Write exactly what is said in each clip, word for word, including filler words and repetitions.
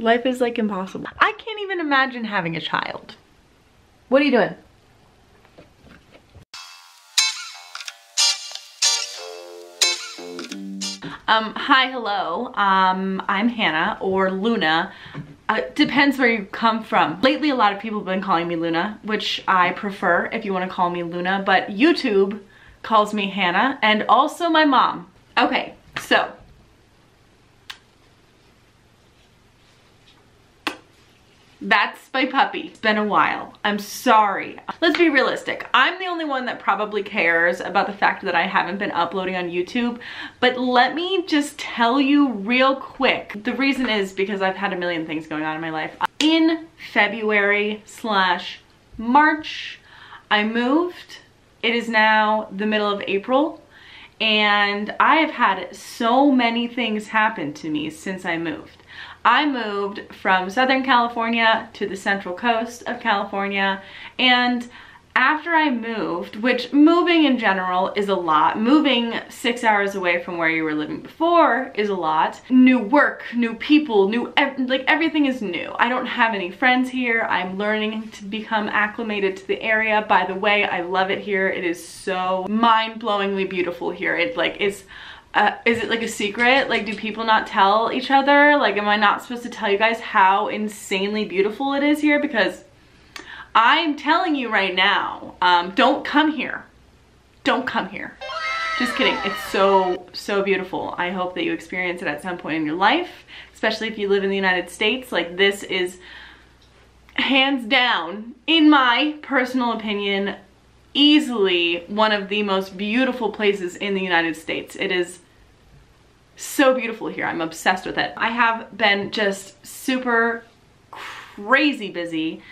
Life is like impossible. I can't even imagine having a child. What are you doing? Um, hi, hello. Um, I'm Hannah, or Luna. Uh, depends where you come from. Lately, a lot of people have been calling me Luna, which I prefer if you want to call me Luna, but YouTube calls me Hannah, and also my mom. Okay, so. That's my puppy. It's been a while. I'm sorry. Let's be realistic. I'm the only one that probably cares about the fact that I haven't been uploading on YouTube, but let me just tell you real quick. The reason is because I've had a million things going on in my life. In February slash March, I moved. It is now the middle of April, and I have had so many things happen to me since I moved. I moved from Southern California to the Central Coast of California, and after I moved, which moving in general is a lot, moving six hours away from where you were living before is a lot. New work, new people, new, ev like everything is new. I don't have any friends here. I'm learning to become acclimated to the area. By the way, I love it here. It is so mind-blowingly beautiful here. It like is. Uh, is it like a secret? Like, do people not tell each other? Like, am I not supposed to tell you guys how insanely beautiful it is here? Because I'm telling you right now, um, don't come here. Don't come here. Just kidding. It's so, so beautiful. I hope that you experience it at some point in your life, especially if you live in the United States. Like, this is hands down, in my personal opinion, easily one of the most beautiful places in the United States. It is so beautiful here. I'm obsessed with it. I have been just super crazy busy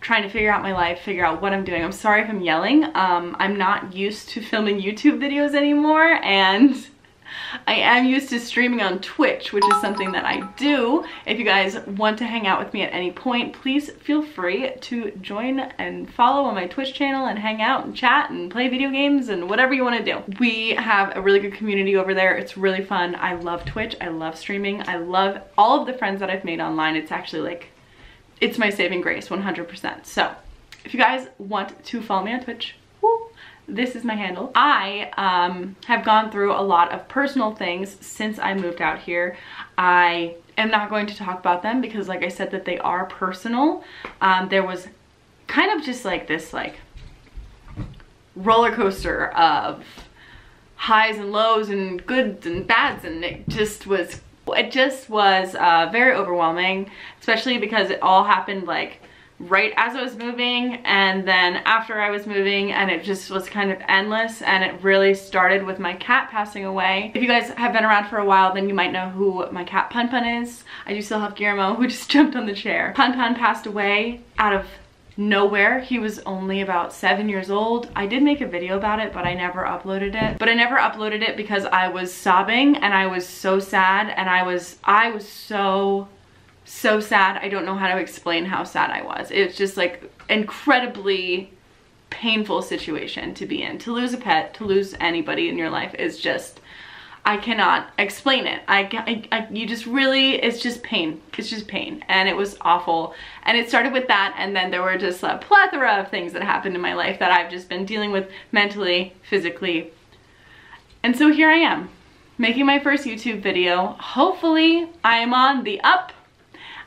trying to figure out my life, figure out what I'm doing. I'm sorry if I'm yelling. Um, I'm not used to filming YouTube videos anymore, and I am used to streaming on Twitch, which is something that I do. If you guys want to hang out with me at any point, please feel free to join and follow on my Twitch channel and hang out and chat and play video games and whatever you want to do. We have a really good community over there. It's really fun. I love Twitch. I love streaming. I love all of the friends that I've made online. It's actually like, it's my saving grace, one hundred percent. So if you guys want to follow me on Twitch, woo, this is my handle. I um, have gone through a lot of personal things since I moved out here. I am not going to talk about them because, like I said, that they are personal. Um, there was kind of just like this like roller coaster of highs and lows and goods and bads, and it just was it just was uh, very overwhelming, especially because it all happened like right as I was moving, and then after I was moving, and it just was kind of endless. And it really started with my cat passing away. If you guys have been around for a while, then you might know who my cat Pun Pun is. I do still have Guillermo, who just jumped on the chair. Pun Pun passed away out of nowhere. He was only about seven years old. I did make a video about it, but I never uploaded it. But I never uploaded it because I was sobbing, and I was so sad, and I was I was so so sad. I don't know how to explain how sad I was. It's just like incredibly painful situation to be in. To lose a pet, to lose anybody in your life is just, I cannot explain it. I, I, I you just really, it's just pain. It's just pain, and it was awful. And it started with that, and then there were just a plethora of things that happened in my life that I've just been dealing with mentally, physically. And so here I am, making my first YouTube video. Hopefully I am on the up.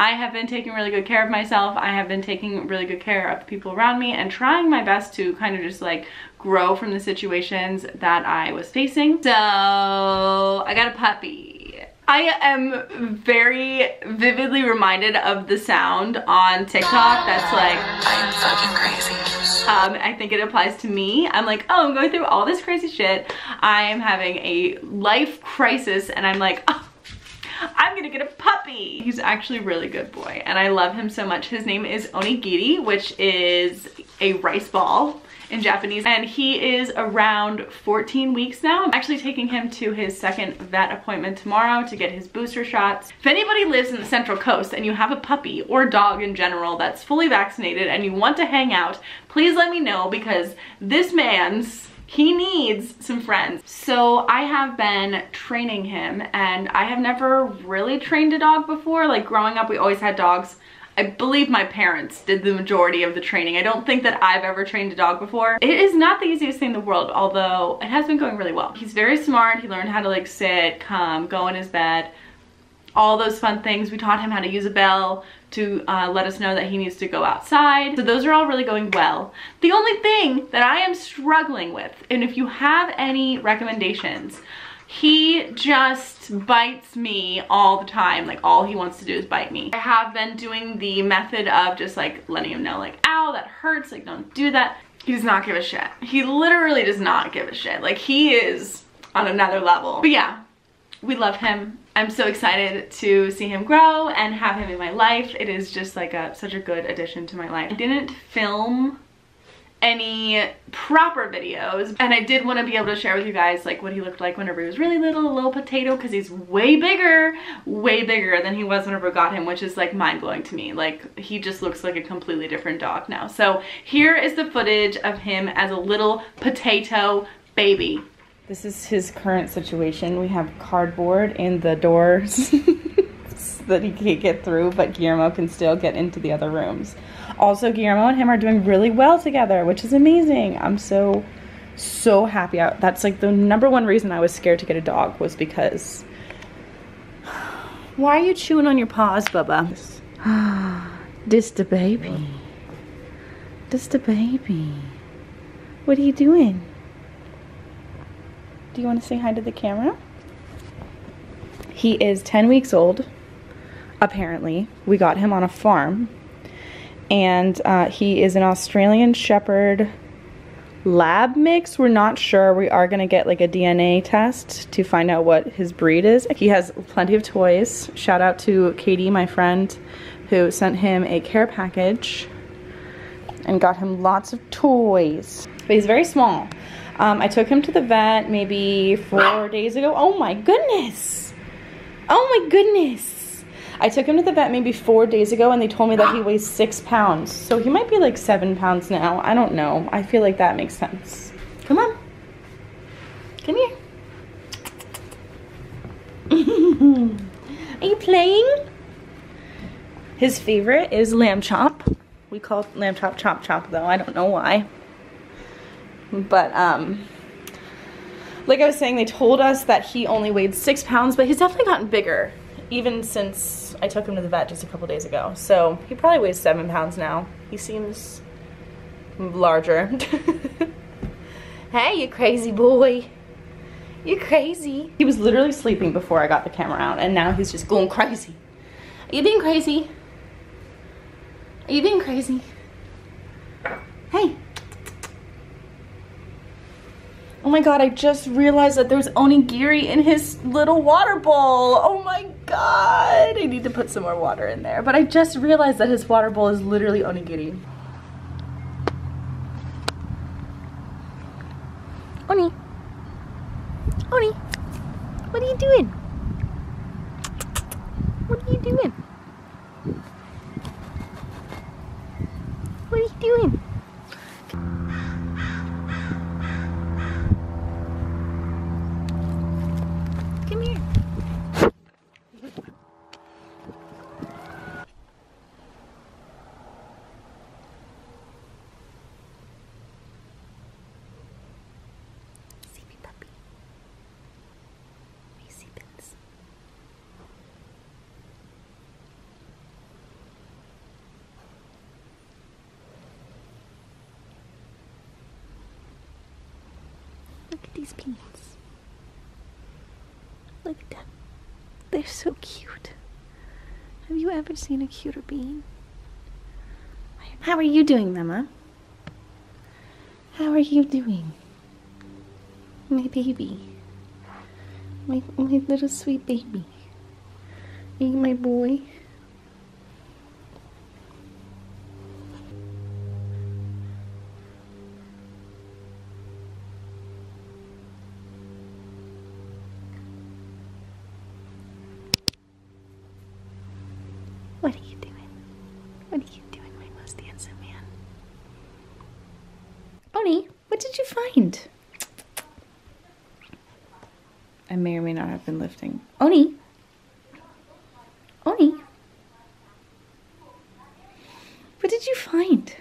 I have been taking really good care of myself. I have been taking really good care of the people around me and trying my best to kind of just like grow from the situations that I was facing. So I got a puppy. I am very vividly reminded of the sound on TikTok that's like, I'm fucking crazy. Um, I think it applies to me. I'm like, oh, I'm going through all this crazy shit. I am having a life crisis, and I'm like, oh, I'm gonna get a puppy. He's actually a really good boy, and I love him so much. His name is Onigiri, which is a rice ball in Japanese, and he is around fourteen weeks now. I'm actually taking him to his second vet appointment tomorrow to get his booster shots. If anybody lives in the Central Coast and you have a puppy or dog in general that's fully vaccinated and you want to hang out, please let me know, because this man's He needs some friends. So I have been training him, and I have never really trained a dog before. Like, growing up, we always had dogs. I believe my parents did the majority of the training. I don't think that I've ever trained a dog before. It is not the easiest thing in the world, although it has been going really well. He's very smart. He learned how to like sit, come, go in his bed, all those fun things. We taught him how to use a bell to uh, let us know that he needs to go outside. So those are all really going well. The only thing that I am struggling with, and if you have any recommendations, he just bites me all the time. Like, all he wants to do is bite me. I have been doing the method of just like letting him know, like, ow, that hurts, like, don't do that. He does not give a shit. He literally does not give a shit. Like, he is on another level. But yeah, we love him. I'm so excited to see him grow and have him in my life. It is just like a such a good addition to my life. I didn't film any proper videos, and I did want to be able to share with you guys like what he looked like whenever he was really little, a little potato, because he's way bigger way bigger than he was whenever I got him, which is like mind-blowing to me. Like, he just looks like a completely different dog now. So here is the footage of him as a little potato baby. This is his current situation. We have cardboard in the doors so that he can't get through, but Guillermo can still get into the other rooms. Also, Guillermo and him are doing really well together, which is amazing. I'm so, so happy. I, that's like the number one reason I was scared to get a dog, was because... Why are you chewing on your paws, Bubba? This the baby. This the baby. What are you doing? Do you want to say hi to the camera? He is ten weeks old, apparently. We got him on a farm. And uh, he is an Australian Shepherd lab mix. We're not sure. We are going to get like a D N A test to find out what his breed is. He has plenty of toys. Shout out to Katie, my friend, who sent him a care package and got him lots of toys. But he's very small. Um, I took him to the vet maybe four days ago. Oh my goodness. Oh my goodness. I took him to the vet maybe four days ago, and they told me that he weighs six pounds. So he might be like seven pounds now. I don't know. I feel like that makes sense. Come on. Come here. Are you playing? His favorite is lamb chop. We call it lamb chop chop chop though. I don't know why. But, um... like I was saying, they told us that he only weighed six pounds, but he's definitely gotten bigger. Even since I took him to the vet just a couple days ago. So he probably weighs seven pounds now. He seems larger. Hey, you crazy boy. You're crazy. He was literally sleeping before I got the camera out, and now he's just going crazy. Are you being crazy? Are you being crazy? Hey. Oh my god, I just realized that there's onigiri in his little water bowl. Oh my god. I need to put some more water in there. But I just realized that his water bowl is literally onigiri. Oni. Oni. What are you doing? What are you doing? What are you doing? These peanuts. Look at them. They're so cute. Have you ever seen a cuter bean? How are you doing, Mama? How are you doing? My baby. My, my little sweet baby. Are you my boy? What are you doing? What are you doing, my most handsome man? Oni, what did you find? may or may not have been lifting. Oni! Oni! What did you find?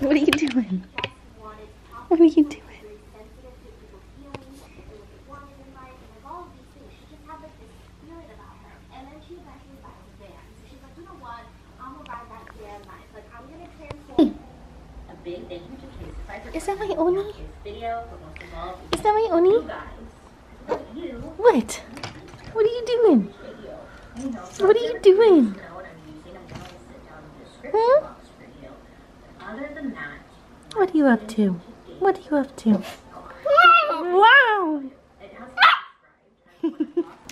What are you doing? What are you doing? Is that my Oni? Is that my Oni? What? What are you doing? What are you doing? Hmm? What are you up to? What are you up to? Wow!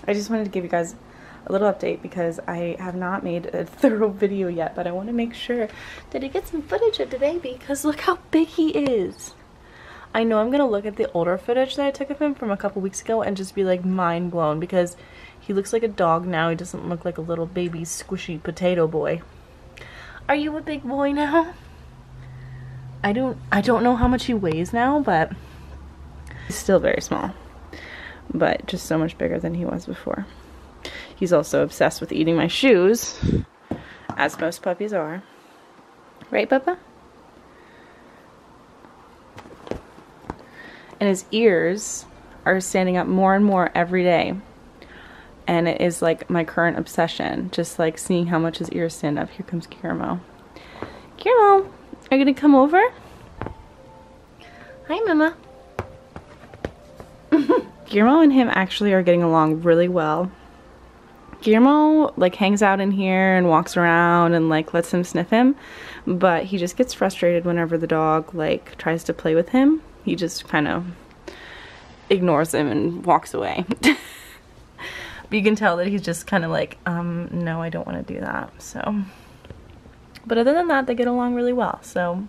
I just wanted to give you guys a little update because I have not made a thorough video yet, but I want to make sure that I get some footage of the baby because look how big he is. I know I'm going to look at the older footage that I took of him from a couple weeks ago and just be like mind blown because he looks like a dog now. He doesn't look like a little baby squishy potato boy. Are you a big boy now? I don't I don't know how much he weighs now, but he's still very small, but just so much bigger than he was before. He's also obsessed with eating my shoes, as most puppies are. Right, Papa? And his ears are standing up more and more every day. And it is like my current obsession, just like seeing how much his ears stand up. Here comes Guillermo. Guillermo, are you gonna come over? Hi, Mama. Guillermo and him actually are getting along really well. Guillermo like hangs out in here and walks around and like lets him sniff him, but he just gets frustrated whenever the dog like tries to play with him. He just kind of ignores him and walks away. But you can tell that he's just kind of like, um, no, I don't want to do that. So, but other than that, they get along really well. So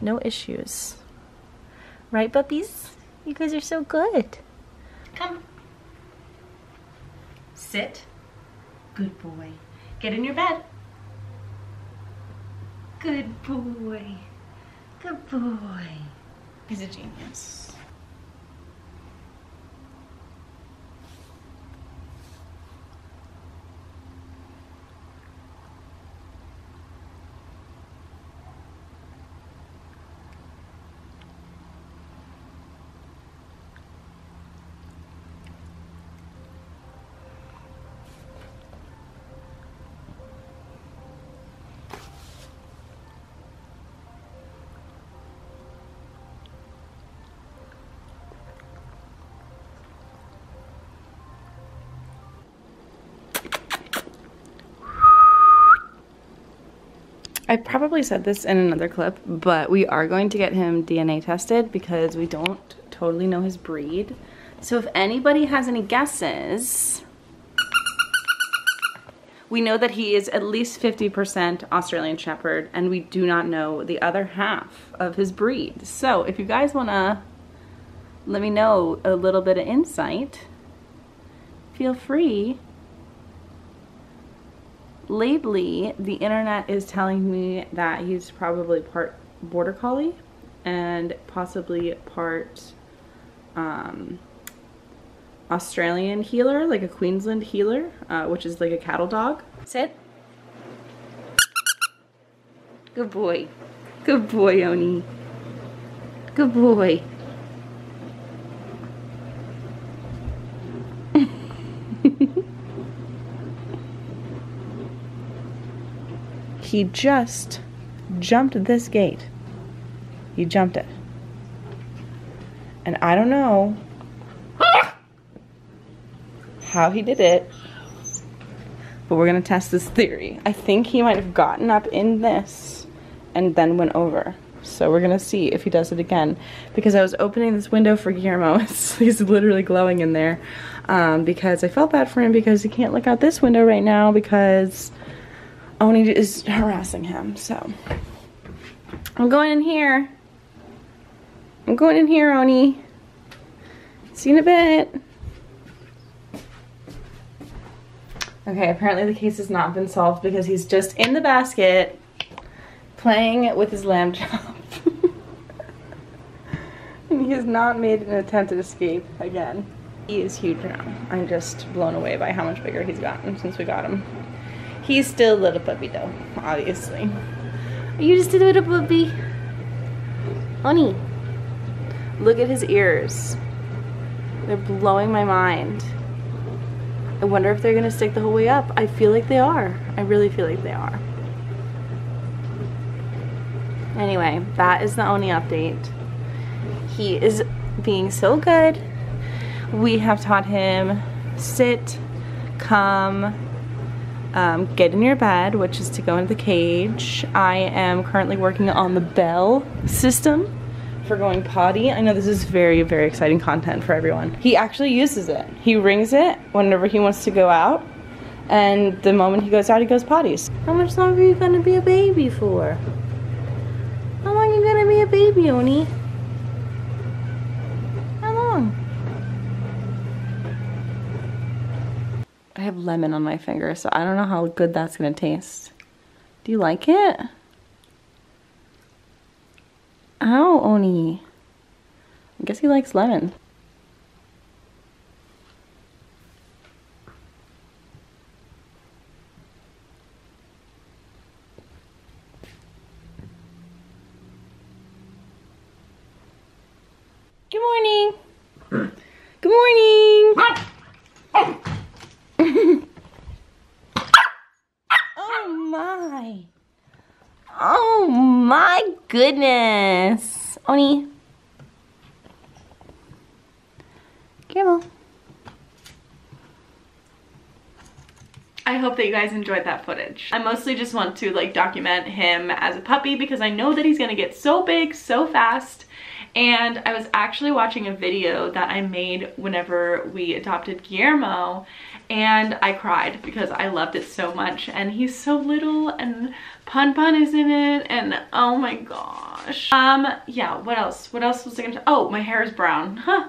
no issues. Right, puppies? You guys are so good. Come. Sit. Good boy. Get in your bed. Good boy. Good boy. He's a genius. I probably said this in another clip, but we are going to get him D N A tested because we don't totally know his breed. So if anybody has any guesses, we know that he is at least fifty percent Australian Shepherd, and we do not know the other half of his breed. So if you guys want to let me know a little bit of insight, feel free. Lately, the internet is telling me that he's probably part Border Collie and possibly part um, Australian Heeler, like a Queensland Heeler, uh, which is like a cattle dog. Sit. Good boy. Good boy, Oni. Good boy. He just jumped this gate. He jumped it. And I don't know how he did it, but we're gonna test this theory. I think he might have gotten up in this and then went over. So we're gonna see if he does it again, because I was opening this window for Guillermo. He's literally glowing in there um, because I felt bad for him because he can't look out this window right now because Oni is harassing him, so. I'm going in here. I'm going in here, Oni. See you in a bit. Okay, apparently the case has not been solved because he's just in the basket playing with his lamb chop. And he has not made an attempt at escape again. He is huge now. I'm just blown away by how much bigger he's gotten since we got him. He's still a little puppy though, obviously. Are you just a little puppy? Honey. Look at his ears. They're blowing my mind. I wonder if they're gonna stick the whole way up. I feel like they are. I really feel like they are. Anyway, that is the Oni update. He is being so good. We have taught him sit, come, um, get in your bed, which is to go into the cage. I am currently working on the bell system for going potty. I know this is very, very exciting content for everyone. He actually uses it. He rings it whenever he wants to go out, and the moment he goes out, he goes potties. How much longer are you gonna be a baby for? How long are you gonna be a baby, Oni? How long? I have lemon on my finger, so I don't know how good that's gonna taste. Do you like it? Ow, Oni. I guess he likes lemon. Good morning. Good morning. Oh my. Oh my goodness. Oni. Guillermo. I hope that you guys enjoyed that footage. I mostly just want to like document him as a puppy because I know that he's gonna get so big so fast. And I was actually watching a video that I made whenever we adopted Guillermo, and I cried because I loved it so much, and he's so little, and Pun Pun is in it, and oh my gosh. Um, yeah, what else? What else was I gonna- oh, my hair is brown, huh.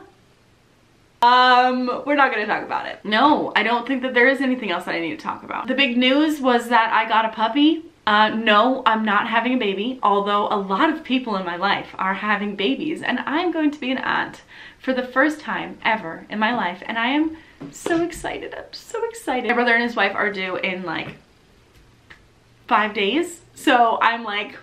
Um, we're not gonna talk about it. No, I don't think that there is anything else that I need to talk about. The big news was that I got a puppy. Uh, no, I'm not having a baby, although a lot of people in my life are having babies, and I'm going to be an aunt for the first time ever in my life, and I am so excited. I'm so excited. My brother and his wife are due in like five days, so I'm like,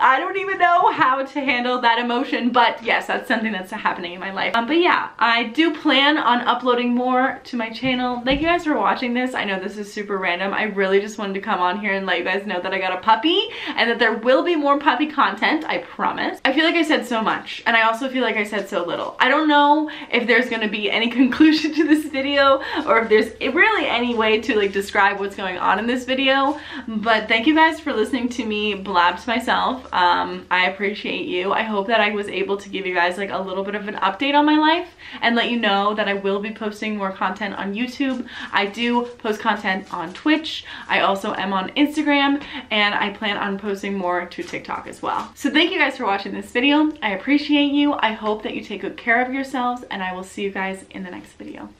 I don't even know how to handle that emotion, but yes, that's something that's happening in my life. Um, but yeah, I do plan on uploading more to my channel. Thank you guys for watching this. I know this is super random. I really just wanted to come on here and let you guys know that I got a puppy and that there will be more puppy content, I promise. I feel like I said so much, and I also feel like I said so little. I don't know if there's gonna be any conclusion to this video or if there's really any way to like describe what's going on in this video, but thank you guys for listening to me blab to myself. Um, I appreciate you. I hope that I was able to give you guys like a little bit of an update on my life and let you know that I will be posting more content on YouTube. I do post content on Twitch. I also am on Instagram, and I plan on posting more to TikTok as well. So thank you guys for watching this video. I appreciate you. I hope that you take good care of yourselves, and I will see you guys in the next video.